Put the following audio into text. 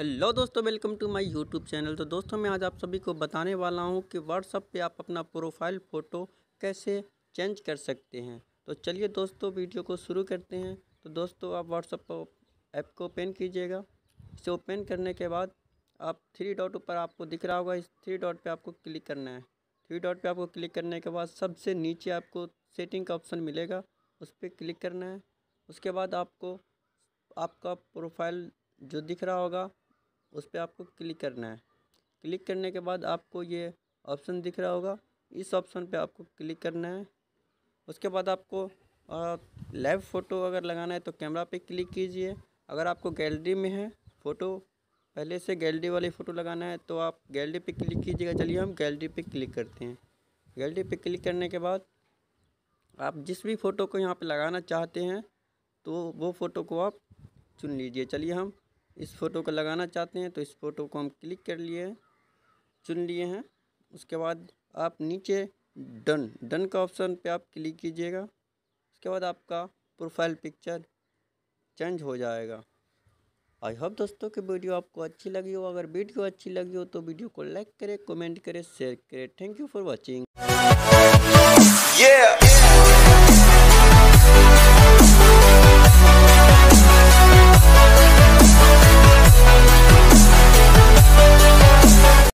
Hello दोस्तों, welcome to my YouTube channel. तो दोस्तों मैं आज आप सभी को बताने वाला हूं कि व्हाट्सएप पे आप अपना प्रोफाइल फ़ोटो कैसे चेंज कर सकते हैं। तो चलिए दोस्तों वीडियो को शुरू करते हैं। तो दोस्तों आप व्हाट्सएप ऐप को ओपन कीजिएगा। इसे ओपन करने के बाद आप थ्री डॉट ऊपर आपको दिख रहा होगा, इस थ्री डॉट पर आपको क्लिक करना है। थ्री डॉट पर आपको क्लिक करने के बाद सबसे नीचे आपको सेटिंग का ऑप्शन मिलेगा, उस पर क्लिक करना है। उसके बाद आपको आपका प्रोफाइल जो दिख रहा होगा उस पर आपको क्लिक करना है। क्लिक करने के बाद आपको ये ऑप्शन दिख रहा होगा, इस ऑप्शन पे आपको क्लिक करना है। उसके बाद आपको लाइव फ़ोटो अगर लगाना है तो कैमरा पे क्लिक कीजिए। अगर आपको गैलरी में है फ़ोटो, पहले से गैलरी वाली फ़ोटो लगाना है तो आप गैलरी पे क्लिक कीजिएगा। चलिए हम गैलरी पे क्लिक करते हैं। गैलरी पे क्लिक करने के बाद आप जिस भी फ़ोटो को यहाँ पर लगाना चाहते हैं तो वो फ़ोटो को आप चुन लीजिए। चलिए हम इस फ़ोटो को लगाना चाहते हैं तो इस फ़ोटो को हम क्लिक कर लिए हैं, चुन लिए हैं। उसके बाद आप नीचे डन का ऑप्शन पे आप क्लिक कीजिएगा। उसके बाद आपका प्रोफाइल पिक्चर चेंज हो जाएगा। आई होप दोस्तों कि वीडियो आपको अच्छी लगी हो। अगर वीडियो अच्छी लगी हो तो वीडियो को लाइक करें, कमेंट करें, शेयर करें। Thank you for watching.